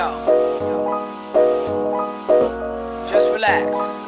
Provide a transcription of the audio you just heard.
Yo, just relax.